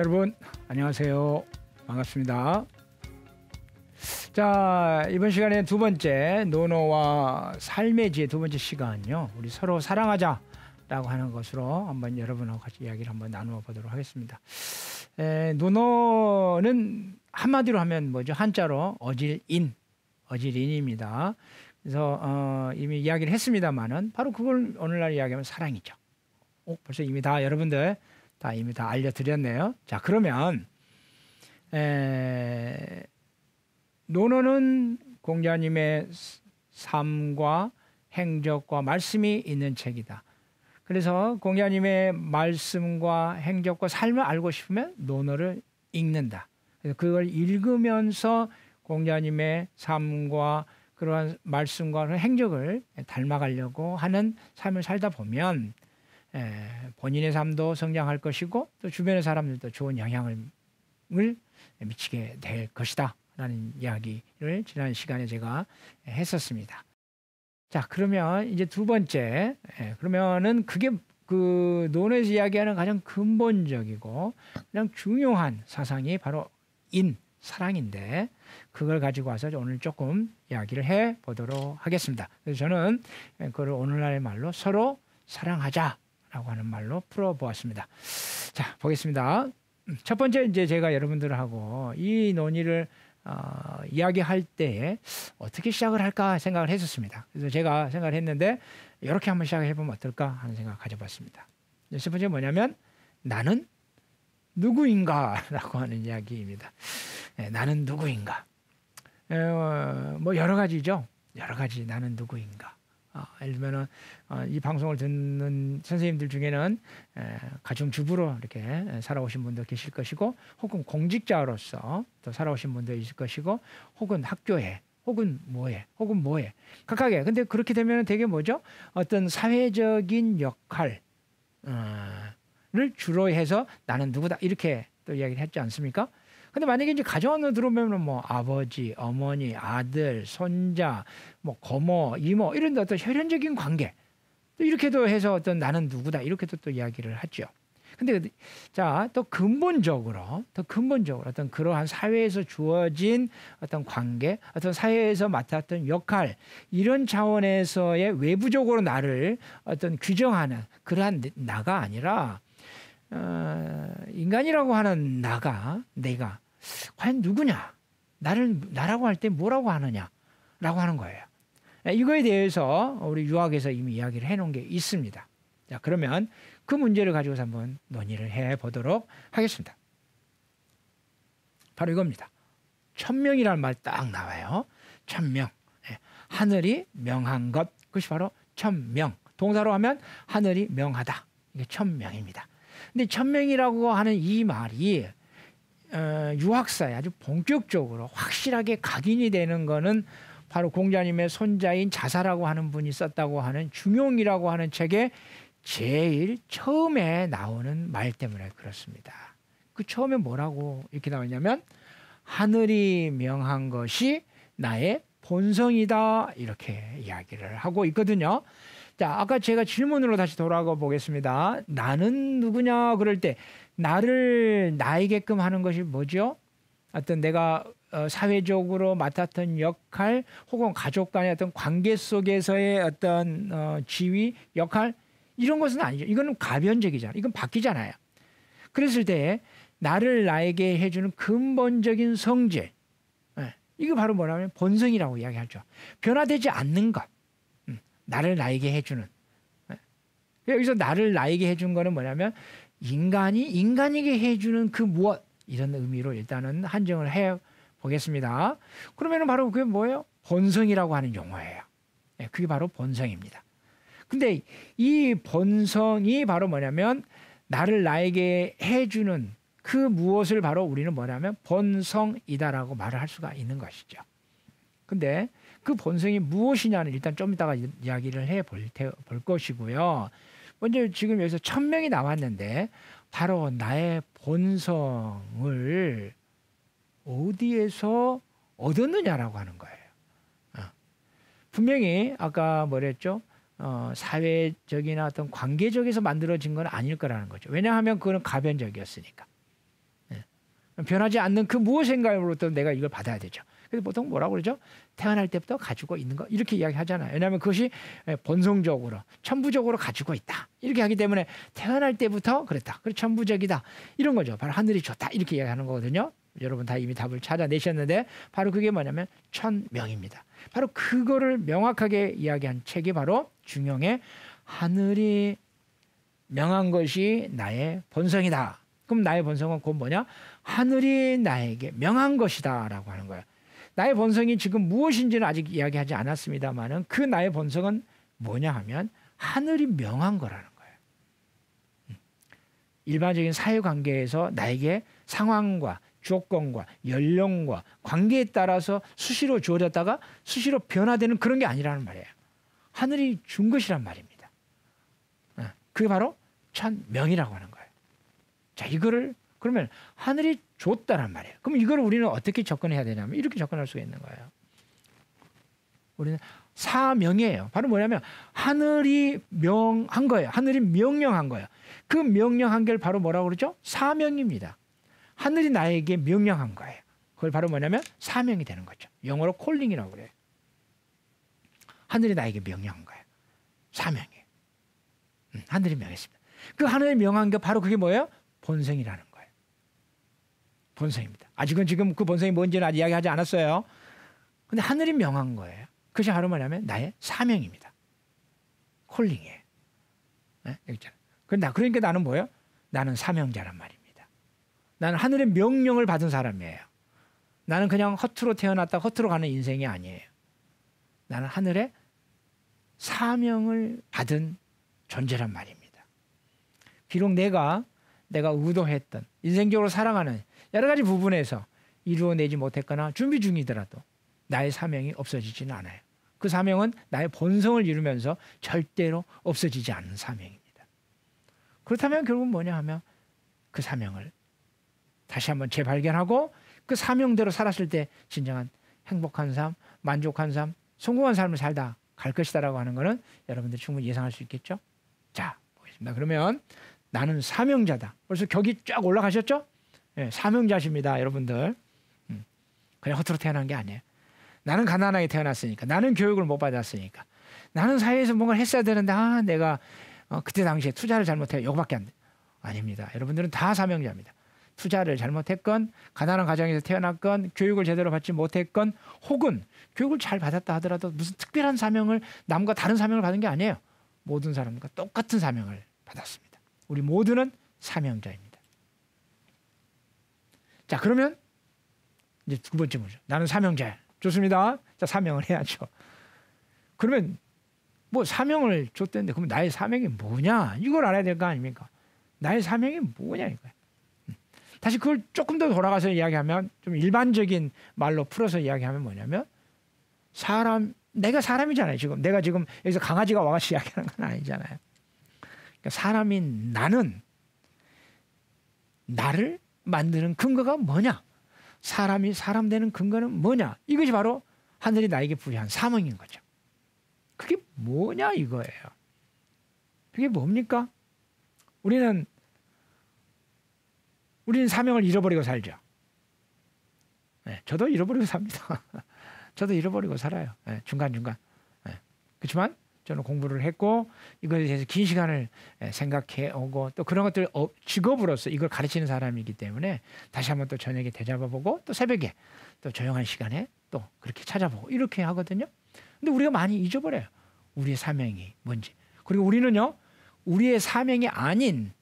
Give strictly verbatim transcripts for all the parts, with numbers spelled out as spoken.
여러분 안녕하세요. 반갑습니다. 자, 이번 시간에 두 번째 논어와 삶의 지혜 두 번째 시간은요, 우리 서로 사랑하자 라고 하는 것으로 한번 여러분하고 같이 이야기를 한번 나누어 보도록 하겠습니다. 에, 논어는 한마디로 하면 뭐죠? 한자로 어질인, 어질인입니다. 그래서 어, 이미 이야기를 했습니다만은 바로 그걸 오늘날 이야기하면 사랑이죠. 오, 벌써 이미 다 여러분들 다 이미 다 알려드렸네요. 자, 그러면 에, 논어는 공자님의 삶과 행적과 말씀이 있는 책이다. 그래서 공자님의 말씀과 행적과 삶을 알고 싶으면 논어를 읽는다. 그래서 그걸 읽으면서 공자님의 삶과 그러한 말씀과 그런 행적을 닮아가려고 하는 삶을 살다 보면 본인의 삶도 성장할 것이고 또 주변의 사람들도 좋은 영향을 미치게 될 것이다 라는 이야기를 지난 시간에 제가 했었습니다. 자, 그러면 이제 두 번째, 그러면은 그게 그 논어에서 이야기하는 가장 근본적이고 가장 중요한 사상이 바로 인, 사랑인데, 그걸 가지고 와서 오늘 조금 이야기를 해 보도록 하겠습니다. 그래서 저는 그걸 오늘날의 말로 서로 사랑하자라고 하는 말로 풀어 보았습니다. 자, 보겠습니다. 첫 번째, 이제 제가 여러분들하고 이 논의를 어, 이야기할 때에 어떻게 시작을 할까 생각을 했었습니다. 그래서 제가 생각을 했는데 이렇게 한번 시작해 보면 어떨까 하는 생각 가져봤습니다. 첫 번째 뭐냐면 나는 누구인가라고 하는 이야기입니다. 네, 나는 누구인가. 에, 어, 뭐 여러 가지죠. 여러 가지 나는 누구인가. 아, 예를 들면 어, 이 방송을 듣는 선생님들 중에는 에, 가정주부로 이렇게 살아오신 분도 계실 것이고, 혹은 공직자로서 또 살아오신 분도 있을 것이고, 혹은 학교에, 혹은 뭐에, 혹은 뭐에 각각에. 근데 그렇게 되면 되게 뭐죠? 어떤 사회적인 역할을 주로 해서 나는 누구다 이렇게 또 이야기를 했지 않습니까? 근데 만약에 이제 가정 안으로 들어오면 뭐 아버지, 어머니, 아들, 손자, 뭐 고모, 이모 이런 어떤 혈연적인 관계, 또 이렇게도 해서 어떤 나는 누구다 이렇게도 또 이야기를 하죠. 근데 자, 또 근본적으로, 더 근본적으로 어떤 그러한 사회에서 주어진 어떤 관계, 어떤 사회에서 맡았던 역할, 이런 차원에서의 외부적으로 나를 어떤 규정하는 그러한 나가 아니라, 어, 인간이라고 하는 나가, 내가 과연 누구냐, 나를 나라고 할 때 뭐라고 하느냐라고 하는 거예요. 이거에 대해서 우리 유학에서 이미 이야기를 해놓은 게 있습니다. 자, 그러면 그 문제를 가지고서 한번 논의를 해보도록 하겠습니다. 바로 이겁니다. 천명이라는 말 딱 나와요. 천명. 하늘이 명한 것, 그것이 바로 천명. 동사로 하면 하늘이 명하다. 이게 천명입니다. 근데 천명이라고 하는 이 말이 유학사에 아주 본격적으로 확실하게 각인이 되는 거는 바로 공자님의 손자인 자사라고 하는 분이 썼다고 하는 중용이라고 하는 책에 제일 처음에 나오는 말 때문에 그렇습니다. 그 처음에 뭐라고 이렇게 나왔냐면 하늘이 명한 것이 나의 본성이다 이렇게 이야기를 하고 있거든요. 자, 아까 제가 질문으로 다시 돌아가 보겠습니다. 나는 누구냐 그럴 때 나를 나이게끔 하는 것이 뭐죠? 어떤 내가 사회적으로 맡았던 역할, 혹은 가족 간의 어떤 관계 속에서의 어떤 지위, 역할, 이런 것은 아니죠. 이거는 가변적이잖아요. 이건 바뀌잖아요. 그랬을 때 나를 나에게 해주는 근본적인 성질, 이거 바로 뭐라면 본성이라고 이야기하죠. 변화되지 않는 것. 나를 나에게 해주는, 여기서 나를 나에게 해준 거는 뭐냐면 인간이 인간에게 해주는 그 무엇, 이런 의미로 일단은 한정을 해 보겠습니다. 그러면 바로 그게 뭐예요? 본성이라고 하는 용어예요. 그게 바로 본성입니다. 근데 이 본성이 바로 뭐냐면 나를 나에게 해주는 그 무엇을 바로 우리는 뭐냐면 본성이다라고 말을 할 수가 있는 것이죠. 근데 그 본성이 무엇이냐는 일단 좀 이따가 이야기를 해볼 볼 것이고요. 먼저 지금 여기서 천명이 나왔는데 바로 나의 본성을 어디에서 얻었느냐라고 하는 거예요. 어. 분명히 아까 뭐랬죠? 어, 사회적이나 어떤 관계적에서 만들어진 건 아닐 거라는 거죠. 왜냐하면 그거는 가변적이었으니까. 변하지 않는 그 무엇인가로부터 내가 이걸 받아야 되죠. 그래서 보통 뭐라고 그러죠? 태어날 때부터 가지고 있는 거 이렇게 이야기하잖아요. 왜냐하면 그것이 본성적으로, 천부적으로 가지고 있다. 이렇게 하기 때문에 태어날 때부터 그랬다. 그래서 천부적이다. 이런 거죠. 바로 하늘이 좋다. 이렇게 이야기하는 거거든요. 여러분 다 이미 답을 찾아내셨는데 바로 그게 뭐냐면 천명입니다. 바로 그거를 명확하게 이야기한 책이 바로 중용의 하늘이 명한 것이 나의 본성이다. 그럼 나의 본성은 그건 뭐냐? 하늘이 나에게 명한 것이다 라고 하는 거예요. 나의 본성이 지금 무엇인지는 아직 이야기하지 않았습니다만은 그 나의 본성은 뭐냐 하면 하늘이 명한 거라는 거예요. 일반적인 사회관계에서 나에게 상황과 조건과 연령과 관계에 따라서 수시로 주어졌다가 수시로 변화되는 그런 게 아니라는 말이에요. 하늘이 준 것이란 말입니다. 그게 바로 천명이라고 하는 거예요. 자, 이거를 그러면 하늘이 줬다란 말이에요. 그럼 이걸 우리는 어떻게 접근해야 되냐면 이렇게 접근할 수가 있는 거예요. 우리는 사명이에요. 바로 뭐냐면 하늘이 명한 거예요. 하늘이 명령한 거예요. 그 명령한 게 바로 뭐라고 그러죠? 사명입니다. 하늘이 나에게 명령한 거예요. 그걸 바로 뭐냐면 사명이 되는 거죠. 영어로 콜링이라고 그래요. 하늘이 나에게 명령한 거예요. 사명이에요. 음, 하늘이 명했습니다. 그 하늘이 명한 게 바로 그게 뭐예요? 본성이라는 거예요. 본성입니다. 아직은 지금 그 본성이 뭔지는 아직 이야기하지 않았어요. 근데 하늘이 명한 거예요. 그것이 바로 뭐냐면 나의 사명입니다. 콜링이에요. 네? 여기 있잖아요. 그러니까 나는 뭐예요? 나는 사명자란 말이에요. 나는 하늘의 명령을 받은 사람이에요. 나는 그냥 허투루 태어났다 허투루 가는 인생이 아니에요. 나는 하늘의 사명을 받은 존재란 말입니다. 비록 내가 내가 의도했던 인생적으로 살아가는 여러 가지 부분에서 이루어내지 못했거나 준비 중이더라도 나의 사명이 없어지지는 않아요. 그 사명은 나의 본성을 이루면서 절대로 없어지지 않는 사명입니다. 그렇다면 결국 뭐냐 하면 그 사명을 다시 한번 재발견하고 그 사명대로 살았을 때 진정한 행복한 삶, 만족한 삶, 성공한 삶을 살다 갈 것이다라고 하는 것은 여러분들 충분히 예상할 수 있겠죠? 자, 보겠습니다. 그러면 나는 사명자다. 벌써 격이 쫙 올라가셨죠? 네, 사명자십니다, 여러분들. 음, 그냥 허투루 태어난 게 아니에요. 나는 가난하게 태어났으니까, 나는 교육을 못 받았으니까, 나는 사회에서 뭔가를 했어야 되는데 아, 내가 어, 그때 당시에 투자를 잘못해 요거밖에 안 돼. 아닙니다. 여러분들은 다 사명자입니다. 투자를 잘못했건 가난한 가정에서 태어났건 교육을 제대로 받지 못했건 혹은 교육을 잘 받았다 하더라도 무슨 특별한 사명을 남과 다른 사명을 받은 게 아니에요. 모든 사람과 똑같은 사명을 받았습니다. 우리 모두는 사명자입니다. 자, 그러면 이제 두 번째 문제. 나는 사명자야. 좋습니다. 자, 사명을 해야죠. 그러면 뭐 사명을 줬대는데 그럼 나의 사명이 뭐냐? 이걸 알아야 될 거 아닙니까? 나의 사명이 뭐냐 이거야. 다시 그걸 조금 더 돌아가서 이야기하면 좀 일반적인 말로 풀어서 이야기하면 뭐냐면 사람, 내가 사람이잖아요. 지금 내가 지금 여기서 강아지가 와가지고 이야기하는 건 아니잖아요. 그러니까 사람인 나는 나를 만드는 근거가 뭐냐? 사람이 사람 되는 근거는 뭐냐? 이것이 바로 하늘이 나에게 부여한 사명인 거죠. 그게 뭐냐 이거예요. 그게 뭡니까? 우리는 우리는 사명을 잃어버리고 살죠. 네, 저도 잃어버리고 삽니다. 저도 잃어버리고 살아요. 네, 중간중간. 네. 그렇지만 저는 공부를 했고 이거에 대해서 긴 시간을 생각해오고 또 그런 것들 직업으로서 이걸 가르치는 사람이기 때문에 다시 한번 또 저녁에 되잡아보고 또 새벽에 또 조용한 시간에 또 그렇게 찾아보고 이렇게 하거든요. 근데 우리가 많이 잊어버려요. 우리의 사명이 뭔지. 그리고 우리는요. 우리의 사명이 아닌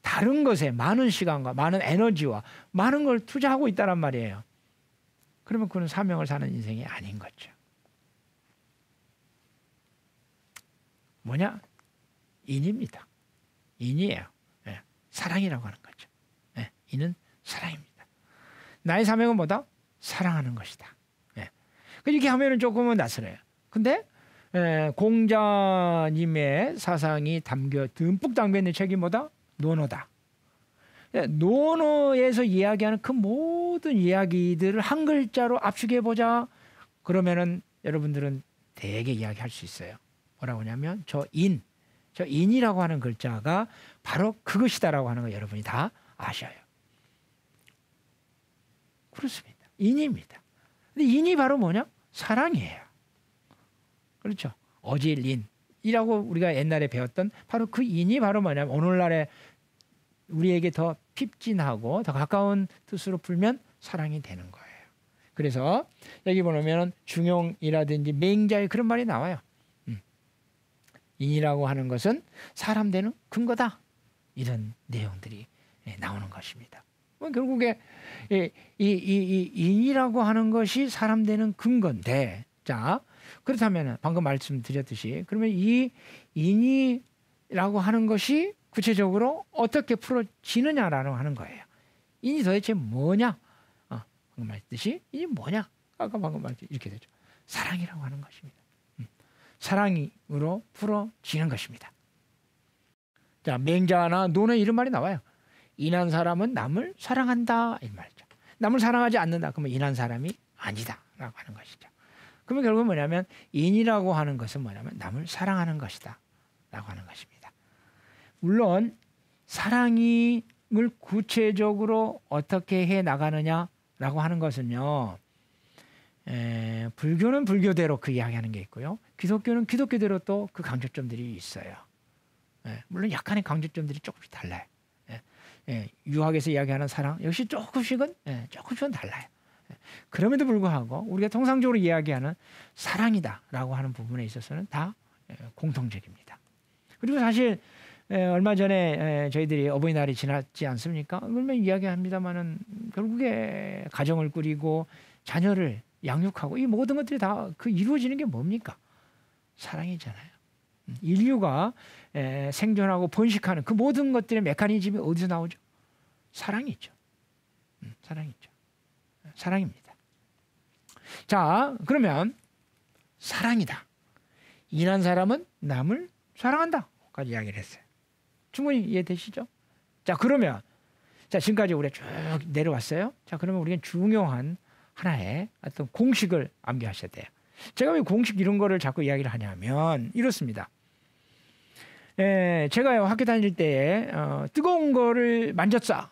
다른 것에 많은 시간과 많은 에너지와 많은 걸 투자하고 있다란 말이에요. 그러면 그건 사명을 사는 인생이 아닌 거죠. 뭐냐? 인입니다. 인이에요. 예. 사랑이라고 하는 거죠. 예. 인은 사랑입니다. 나의 사명은 뭐다? 사랑하는 것이다. 예. 이렇게 하면은 조금은 낯설어요. 근데 예, 공자님의 사상이 담겨 듬뿍 담겨 있는 책이 뭐다? 논어다. 논어에서 이야기하는 그 모든 이야기들을 한 글자로 압축해보자. 그러면은 여러분들은 되게 이야기할 수 있어요. 뭐라고 하냐면 저 인, 저 인이라고 하는 글자가 바로 그것이다라고 하는 거 여러분이 다 아셔요. 그렇습니다. 인입니다. 근데 인이 바로 뭐냐? 사랑이에요. 그렇죠? 어질 인이라고 우리가 옛날에 배웠던 바로 그 인이 바로 뭐냐면 오늘날에 우리에게 더 핍진하고 더 가까운 뜻으로 풀면 사랑이 되는 거예요. 그래서 여기 보면 중용이라든지 맹자의 그런 말이 나와요. 음. 인이라고 하는 것은 사람 되는 근거다. 이런 내용들이 나오는 것입니다. 결국에 이, 이, 이, 이 인이라고 하는 것이 사람 되는 근거인데, 자 그렇다면 방금 말씀드렸듯이 그러면 이 인이라고 하는 것이 구체적으로 어떻게 풀어지느냐라고 하는 거예요. 인이 도대체 뭐냐? 어, 방금 말했듯이 인이 뭐냐? 아까 방금 말했듯이 이렇게 되죠. 사랑이라고 하는 것입니다. 음. 사랑으로 풀어지는 것입니다. 자, 맹자나 논의 이런 말이 나와요. 인한 사람은 남을 사랑한다 이 말이죠. 남을 사랑하지 않는다 그러면 인한 사람이 아니다라고 하는 것이죠. 그러면 결국 뭐냐면 인이라고 하는 것은 뭐냐면 남을 사랑하는 것이다라고 하는 것입니다. 물론 사랑을 구체적으로 어떻게 해 나가느냐라고 하는 것은요. 에, 불교는 불교대로 그 이야기하는 게 있고요. 기독교는 기독교대로 또 그 강조점들이 있어요. 에, 물론 약간의 강조점들이 조금씩 달라요. 예, 유학에서 이야기하는 사랑 역시 조금씩은 예, 조금씩은 달라요. 예, 그럼에도 불구하고 우리가 통상적으로 이야기하는 사랑이다라고 하는 부분에 있어서는 다 예, 공통적입니다. 그리고 사실 예, 얼마 전에 예, 저희들이 어버이날이 지났지 않습니까? 그러면 이야기합니다마는 결국에 가정을 꾸리고 자녀를 양육하고 이 모든 것들이 다 그 이루어지는 게 뭡니까? 사랑이잖아요. 인류가 에, 생존하고 번식하는 그 모든 것들의 메커니즘이 어디서 나오죠? 사랑이죠. 음, 사랑이죠. 사랑입니다. 자, 그러면 사랑이다. 인한 사람은 남을 사랑한다까지 이야기를 했어요. 충분히 이해되시죠? 자, 그러면 자 지금까지 우리가 쭉 내려왔어요. 자, 그러면 우리는 중요한 하나의 어떤 공식을 암기하셔야 돼요. 제가 왜 공식 이런 거를 자꾸 이야기를 하냐면 이렇습니다. 예, 제가요 학교 다닐 때에 어, 뜨거운 거를 만졌어.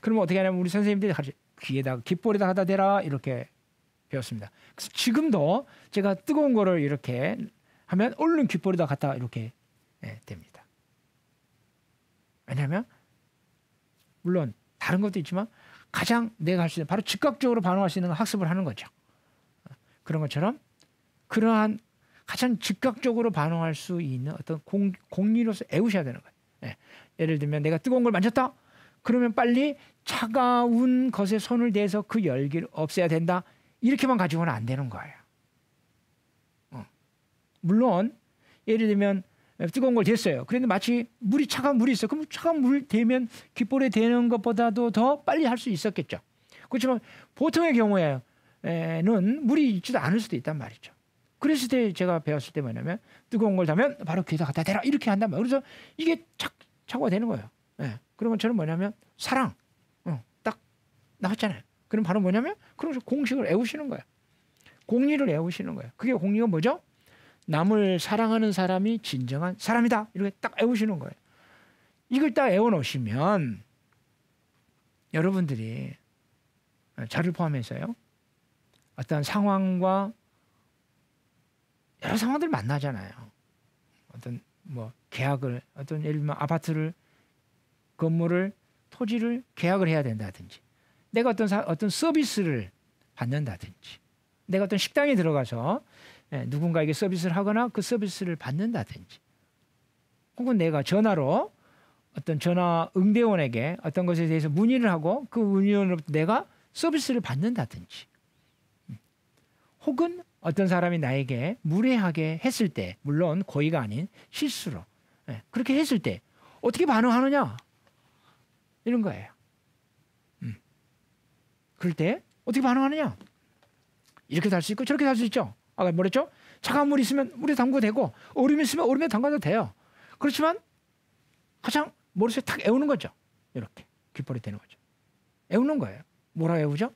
그러면 어떻게 하냐면 우리 선생님들이 귀에다가 귓볼에다 갖다 대라 이렇게 배웠습니다. 그래서 지금도 제가 뜨거운 거를 이렇게 하면 얼른 귓볼에다 갖다 이렇게 예, 됩니다. 왜냐하면 물론 다른 것도 있지만 가장 내가 할 수 있는 바로 즉각적으로 반응할 수 있는 학습을 하는 거죠. 그런 것처럼 그러한 가장 즉각적으로 반응할 수 있는 어떤 공, 공리로서 애우셔야 되는 거예요. 예. 예를 들면 내가 뜨거운 걸 만졌다. 그러면 빨리 차가운 것에 손을 대서 그 열기를 없애야 된다. 이렇게만 가지고는 안 되는 거예요. 어. 물론 예를 들면 뜨거운 걸 댔어요. 그런데 마치 물이 차가운 물이 있어. 그럼 차가운 물 대면 귓볼에 대는 것보다도 더 빨리 할 수 있었겠죠. 그렇지만 보통의 경우에 에는 물이 있지도 않을 수도 있단 말이죠. 그랬을 때 제가 배웠을 때 뭐냐면 뜨거운 걸 타면 바로 귀에다 갖다 대라 이렇게 한단 말이에요. 그래서 이게 착 착오가 되는 거예요. 예. 그런 것처럼 뭐냐면 사랑 어, 딱 나왔잖아요. 그럼 바로 뭐냐면 그럼 공식을 애우시는 거예요. 공리를 애우시는 거예요. 그게 공리가 뭐죠? 남을 사랑하는 사람이 진정한 사람이다 이렇게 딱 애우시는 거예요. 이걸 딱 애워놓으시면 여러분들이 저를 포함해서요. 어떤 상황과 여러 상황들 만나잖아요. 어떤 뭐 계약을 어떤 예를 들면 아파트를 건물을 토지를 계약을 해야 된다든지 내가 어떤 사, 어떤 서비스를 받는다든지 내가 어떤 식당에 들어가서 누군가에게 서비스를 하거나 그 서비스를 받는다든지 혹은 내가 전화로 어떤 전화 응대원에게 어떤 것에 대해서 문의를 하고 그 문의원으로부터 내가 서비스를 받는다든지 혹은 어떤 사람이 나에게 무례하게 했을 때 물론 고의가 아닌 실수로 예, 그렇게 했을 때 어떻게 반응하느냐 이런 거예요. 음. 그럴 때 어떻게 반응하느냐 이렇게도 할 수 있고 저렇게도 할 수 있죠. 아까 뭐랬죠? 차가운 물이 있으면 물에 담궈도 되고 얼음이 있으면 얼음에 담가도 돼요. 그렇지만 가장 머릿속에 탁 애우는 거죠. 이렇게 귓볼이 되는 거죠. 애우는 거예요. 뭐라 애우죠?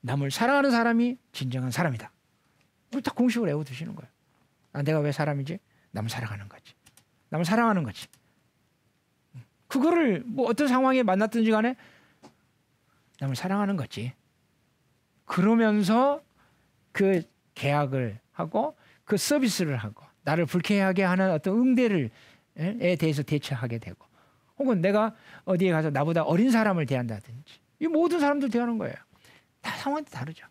남을 사랑하는 사람이 진정한 사람이다. 이걸 다 공식으로 외워두시는 거예요. 아, 내가 왜 사람이지? 남을 사랑하는 거지. 남을 사랑하는 거지. 그거를 뭐 어떤 상황에 만났든지 간에 남을 사랑하는 거지. 그러면서 그 계약을 하고 그 서비스를 하고 나를 불쾌하게 하는 어떤 응대를 에 대해서 대처하게 되고, 혹은 내가 어디에 가서 나보다 어린 사람을 대한다든지, 이 모든 사람들 대하는 거예요. 다 상황이 다르죠.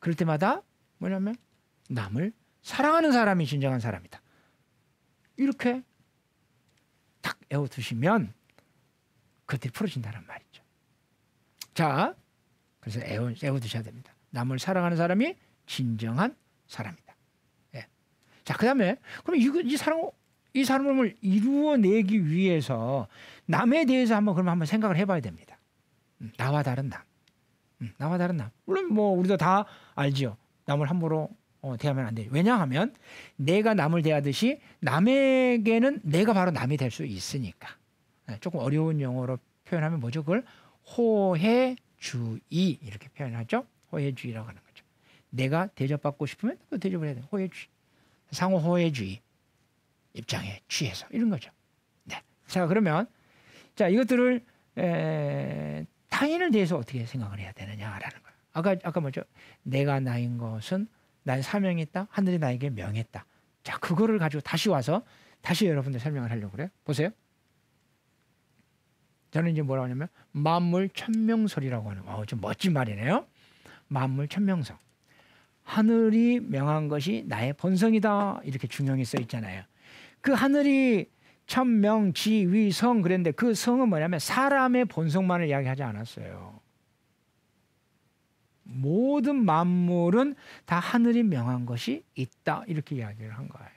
그럴 때마다 뭐냐면 남을 사랑하는 사람이 진정한 사람이다. 이렇게 딱 애워두시면 그것들이 풀어진다는 말이죠. 자, 그래서 애워, 애워두셔야 됩니다. 남을 사랑하는 사람이 진정한 사람이다. 예. 자, 그 다음에 그럼 이, 이 사람, 이 사람을 이루어내기 위해서 남에 대해서 한번 그럼 한번 생각을 해봐야 됩니다. 음, 나와 다른 남, 음, 나와 다른 남. 물론 뭐 우리도 다 알지요. 남을 함부로 어, 대하면 안 돼요. 왜냐하면 내가 남을 대하듯이 남에게는 내가 바로 남이 될 수 있으니까. 네, 조금 어려운 용어로 표현하면 뭐죠? 그걸 호혜주의 이렇게 표현하죠. 호혜주의라고 하는 거죠. 내가 대접받고 싶으면 또 대접을 해야 돼요. 호혜주의, 상호 호혜주의 입장에 취해서 이런 거죠. 네. 자, 그러면 자 이것들을 에, 타인을 대해서 어떻게 생각을 해야 되느냐라는 거예요. 아까 아까 뭐죠? 내가 나인 것은 나의 사명이 있다. 하늘이 나에게 명했다. 자, 그거를 가지고 다시 와서 다시 여러분들 설명을 하려고 그래요. 보세요. 저는 이제 뭐라고 하냐면 만물 천명설이라고 하는, 와, 좀 멋진 말이네요. 만물 천명설. 하늘이 명한 것이 나의 본성이다. 이렇게 중형이 써 있잖아요. 그 하늘이 천명, 지위, 성 그랬는데 그 성은 뭐냐면 사람의 본성만을 이야기하지 않았어요. 모든 만물은 다 하늘이 명한 것이 있다. 이렇게 이야기를 한 거예요.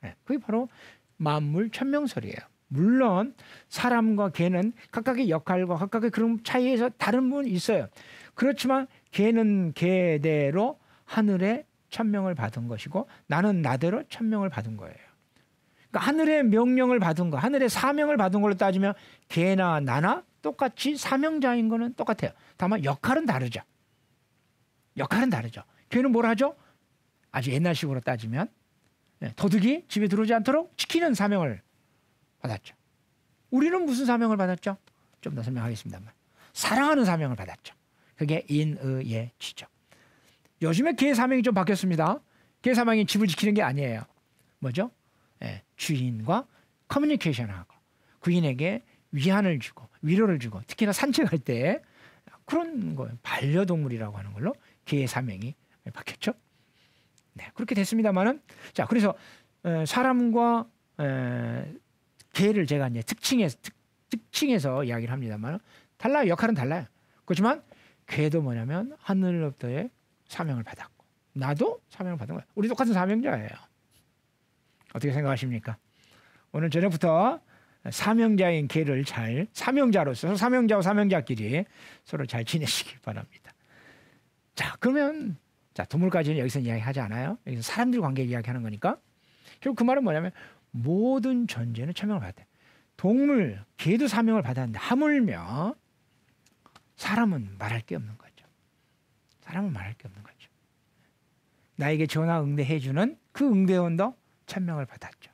네, 그게 바로 만물 천명설이에요. 물론 사람과 개는 각각의 역할과 각각의 그런 차이에서 다른 부분이 있어요. 그렇지만 개는 개대로 하늘의 천명을 받은 것이고 나는 나대로 천명을 받은 거예요. 그러니까 하늘의 명령을 받은 거, 하늘의 사명을 받은 걸로 따지면 개나 나나 똑같이 사명자인 거는 똑같아요. 다만 역할은 다르죠. 역할은 다르죠. 개는 뭘 하죠? 아주 옛날식으로 따지면 도둑이 집에 들어오지 않도록 지키는 사명을 받았죠. 우리는 무슨 사명을 받았죠? 좀 더 설명하겠습니다만 사랑하는 사명을 받았죠. 그게 인, 의, 예, 지죠. 요즘에 개의 사명이 좀 바뀌었습니다. 개의 사명이 집을 지키는 게 아니에요. 뭐죠? 예, 주인과 커뮤니케이션하고 그인에게 위안을 주고 위로를 주고, 특히나 산책할 때 그런 거, 반려동물이라고 하는 걸로 개의 사명이 바뀌었죠. 네, 그렇게 됐습니다만은, 자, 그래서 에, 사람과 에, 개를 제가 이제 특징에서 특, 특징에서 이야기를 합니다만 달라요. 역할은 달라요. 그렇지만 개도 뭐냐면 하늘로부터의 사명을 받았고 나도 사명을 받은 거예요. 우리 똑같은 사명자예요. 어떻게 생각하십니까? 오늘 저녁부터 사명자인 개를 잘, 사명자로서 사명자와 사명자끼리 서로 잘 지내시길 바랍니다. 자, 그러면 자 동물까지는 여기서 이야기하지 않아요. 여기서 사람들 관계 이야기하는 거니까. 결국 그 말은 뭐냐면 모든 존재는 천명을 받아요. 동물, 개도 사명을 받았는데 하물며 사람은 말할 게 없는 거죠. 사람은 말할 게 없는 거죠. 나에게 전화 응대해주는 그 응대원도 천명을 받았죠.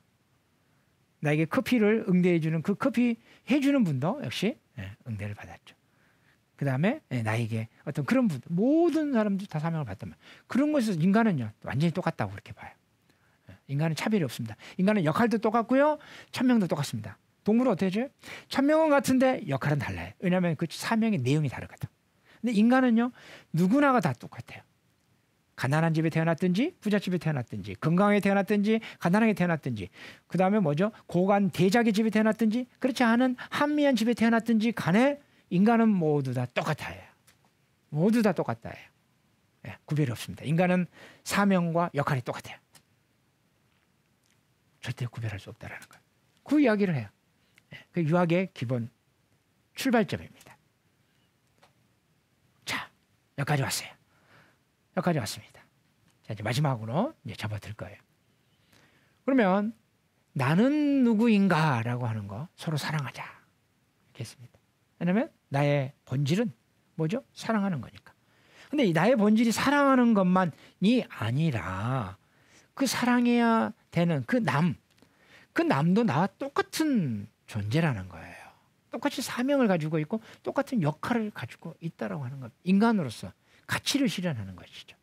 나에게 커피를 응대해주는 그 커피 해주는 분도 역시 응대를 받았죠. 그 다음에 나에게 어떤 그런 분, 모든 사람들 다 사명을 받다면 그런 것에서 인간은요 완전히 똑같다고 그렇게 봐요. 인간은 차별이 없습니다. 인간은 역할도 똑같고요, 천명도 똑같습니다. 동물은 어떻게 해줘요? 천명은 같은데 역할은 달라요. 왜냐하면 그 사명의 내용이 다르거든. 근데 인간은요 누구나가 다 똑같아요. 가난한 집에 태어났든지 부잣집에 태어났든지 건강하게 태어났든지 가난하게 태어났든지, 그 다음에 뭐죠? 고관 대작의 집에 태어났든지 그렇지 않은 한미한 집에 태어났든지 간에 인간은 모두 다 똑같아요. 모두 다 똑같아요. 예, 구별이 없습니다. 인간은 사명과 역할이 똑같아요. 절대 구별할 수 없다라는 거예요. 그 이야기를 해요. 예, 그 유학의 기본 출발점입니다. 자, 여기까지 왔어요. 여기까지 왔습니다. 자, 이제 마지막으로 이제 접어들 거예요. 그러면 나는 누구인가라고 하는 거, 서로 사랑하자 이렇게 했습니다. 왜냐하면 나의 본질은 뭐죠? 사랑하는 거니까. 근데 나의 본질이 사랑하는 것만이 아니라 그 사랑해야 되는 그 남, 그 남도 나와 똑같은 존재라는 거예요. 똑같이 사명을 가지고 있고 똑같은 역할을 가지고 있다라고 하는 겁니다. 인간으로서 가치를 실현하는 것이죠.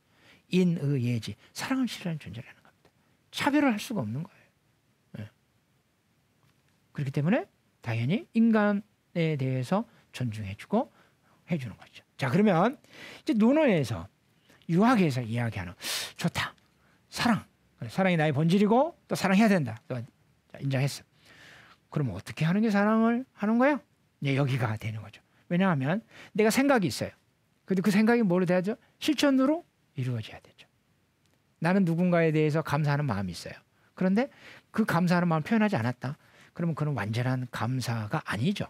인, 의, 예지, 사랑을 실현하는 존재라는 겁니다. 차별을 할 수가 없는 거예요. 네. 그렇기 때문에 당연히 인간에 대해서 존중해주고 해주는 거죠. 자, 그러면 이제 논어에서, 유학에서 이야기하는, 좋다, 사랑, 사랑이 나의 본질이고 또 사랑해야 된다, 또 인정했어. 그럼 어떻게 하는 게 사랑을 하는 거야? 네, 여기가 되는 거죠. 왜냐하면 내가 생각이 있어요. 근데 그 생각이 뭐로 돼야 되죠? 실천으로 이루어져야 되죠. 나는 누군가에 대해서 감사하는 마음이 있어요. 그런데 그 감사하는 마음을 표현하지 않았다. 그러면 그건 완전한 감사가 아니죠.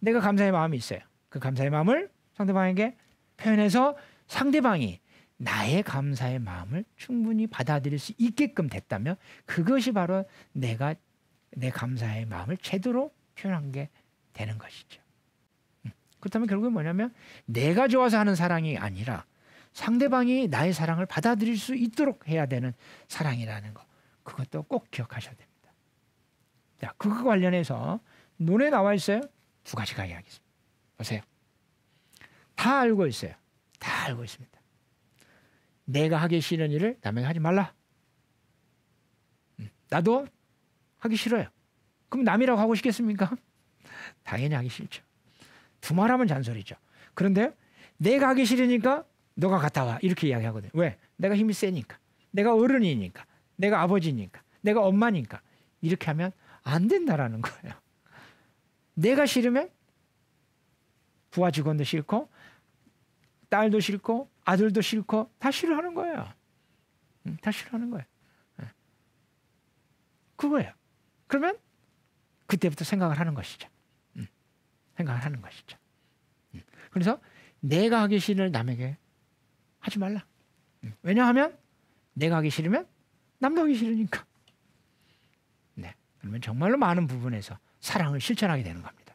내가 감사의 마음이 있어요. 그 감사의 마음을 상대방에게 표현해서 상대방이 나의 감사의 마음을 충분히 받아들일 수 있게끔 됐다면 그것이 바로 내가 내 감사의 마음을 제대로 표현한 게 되는 것이죠. 그렇다면 결국은 뭐냐면 내가 좋아서 하는 사랑이 아니라 상대방이 나의 사랑을 받아들일 수 있도록 해야 되는 사랑이라는 거, 그것도 꼭 기억하셔야 됩니다. 자, 그거 관련해서 논에 나와 있어요. 두 가지가 이야기했습니다. 보세요. 다 알고 있어요. 다 알고 있습니다. 내가 하기 싫은 일을 남에게 하지 말라. 나도 하기 싫어요. 그럼 남이라고 하고 싶겠습니까? 당연히 하기 싫죠. 두말하면 잔소리죠. 그런데 내가 하기 싫으니까 너가 갔다 와, 이렇게 이야기하거든요. 왜? 내가 힘이 세니까, 내가 어른이니까, 내가 아버지니까, 내가 엄마니까. 이렇게 하면 안 된다라는 거예요. 내가 싫으면 부하 직원도 싫고 딸도 싫고 아들도 싫고 다 싫어하는 거예요. 다 싫어하는 거예요. 그거예요. 그러면 그때부터 생각을 하는 것이죠. 생각을 하는 것이죠. 그래서 내가 하기 싫은 남에게 하지 말라. 왜냐하면 내가 하기 싫으면 남도 하기 싫으니까. 네, 그러면 정말로 많은 부분에서 사랑을 실천하게 되는 겁니다.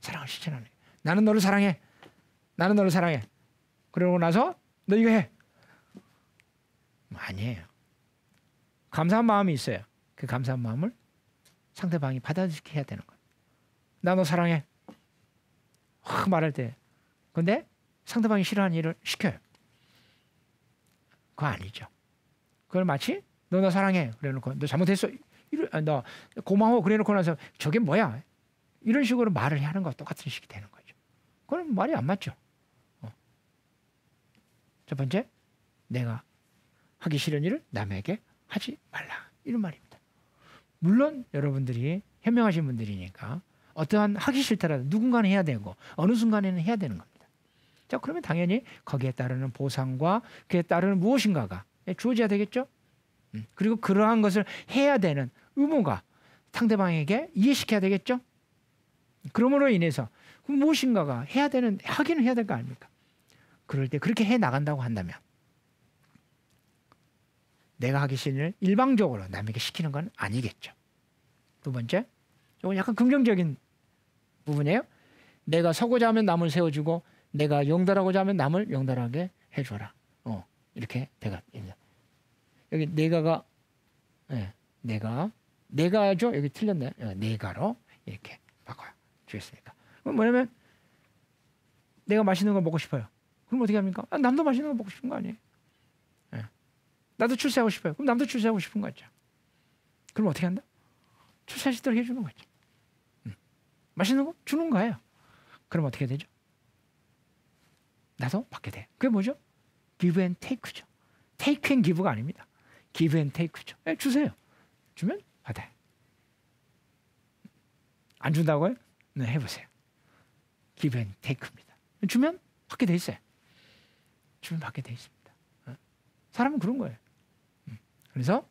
사랑을 실천하는 거예요. 나는 너를 사랑해. 나는 너를 사랑해. 그러고 나서 너 이거 해. 아니에요. 감사한 마음이 있어요. 그 감사한 마음을 상대방이 받아들이게 해야 되는 거예요. 나 너 사랑해. 확 말할 때. 근데 상대방이 싫어하는 일을 시켜요. 그거 아니죠. 그걸 마치 너 나 사랑해 그래놓고 너 잘못했어, 이러, 너 고마워 그래놓고 나서 저게 뭐야, 이런 식으로 말을 하는 것과 똑같은 식이 되는 거죠. 그건 말이 안 맞죠. 어. 첫 번째, 내가 하기 싫은 일을 남에게 하지 말라, 이런 말입니다. 물론 여러분들이 현명하신 분들이니까 어떠한 하기 싫다라도 누군가는 해야 되고 어느 순간에는 해야 되는 겁니다. 자, 그러면 당연히 거기에 따르는 보상과 그에 따르는 무엇인가가 주어져야 되겠죠. 음, 그리고 그러한 것을 해야 되는 의무가 상대방에게 이해시켜야 되겠죠. 그러므로 인해서 무엇인가가 해야 되는, 하기는 해야 될 거 아닙니까? 그럴 때 그렇게 해 나간다고 한다면 내가 하기 싫은 일 일방적으로 남에게 시키는 건 아니겠죠. 두 번째, 이건 약간 긍정적인 부분이에요. 내가 서고자 하면 남을 세워주고 내가 용달하고자 하면 남을 용달하게 해줘라. 어, 이렇게 내가 여기 내가가 네, 내가 내가죠. 여기 틀렸네. 내가로 이렇게 바꿔 주겠습니까? 그럼 뭐냐면 내가 맛있는 걸 먹고 싶어요. 그럼 어떻게 합니까? 아, 남도 맛있는 걸 먹고 싶은 거 아니에요? 네. 나도 출세하고 싶어요. 그럼 남도 출세하고 싶은 거죠. 그럼 어떻게 한다? 출세하시도록 해주는 거죠. 음. 맛있는 거 주는 거예요. 그럼 어떻게 되죠? 나도 받게 돼. 그게 뭐죠? give and take죠. take and give가 아닙니다. give and take죠. 네, 주세요. 주면 받아요. 안 준다고요? 네, 해보세요. give and take입니다. 주면 받게 돼 있어요. 주면 받게 돼 있습니다. 어? 사람은 그런 거예요. 음. 그래서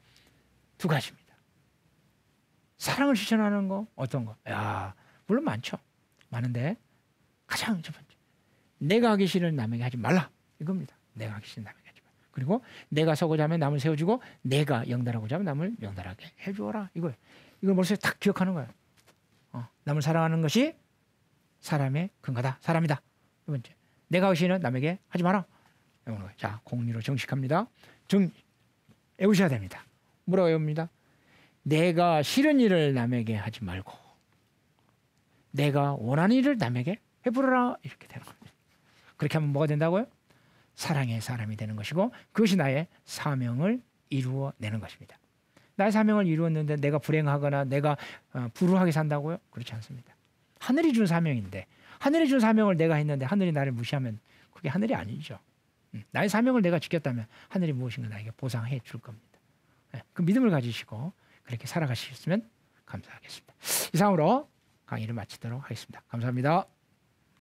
두 가지입니다. 사랑을 실천하는 거 어떤 거? 야, 물론 많죠. 많은데 가장 첫 번째, 내가 하기 싫은 남에게 하지 말라, 이겁니다. 내가 하기 싫은 남에게 하지 말라. 그리고 내가 서고자 하면 남을 세워주고 내가 영달하고자 하면 남을 영달하게 해주어라. 이걸 이걸 머릿속에 딱 기억하는 거예요. 어, 남을 사랑하는 것이 사람의 근거다. 사람이다. 두 번째, 내가 하기 싫은 남에게 하지 마라. 자, 공리로 정식합니다. 정 외우셔야 됩니다. 뭐라고 외웁니다? 내가 싫은 일을 남에게 하지 말고 내가 원하는 일을 남에게 해보라, 이렇게 되는 겁니다. 그렇게 하면 뭐가 된다고요? 사랑의 사람이 되는 것이고, 그것이 나의 사명을 이루어내는 것입니다. 나의 사명을 이루었는데 내가 불행하거나 내가 불우하게 산다고요? 그렇지 않습니다. 하늘이 준 사명인데, 하늘이 준 사명을 내가 했는데 하늘이 나를 무시하면 그게 하늘이 아니죠. 나의 사명을 내가 지켰다면 하늘이 무엇인가 나에게 보상해 줄 겁니다. 그 믿음을 가지시고 그렇게 살아가셨으면 감사하겠습니다. 이상으로 강의를 마치도록 하겠습니다. 감사합니다.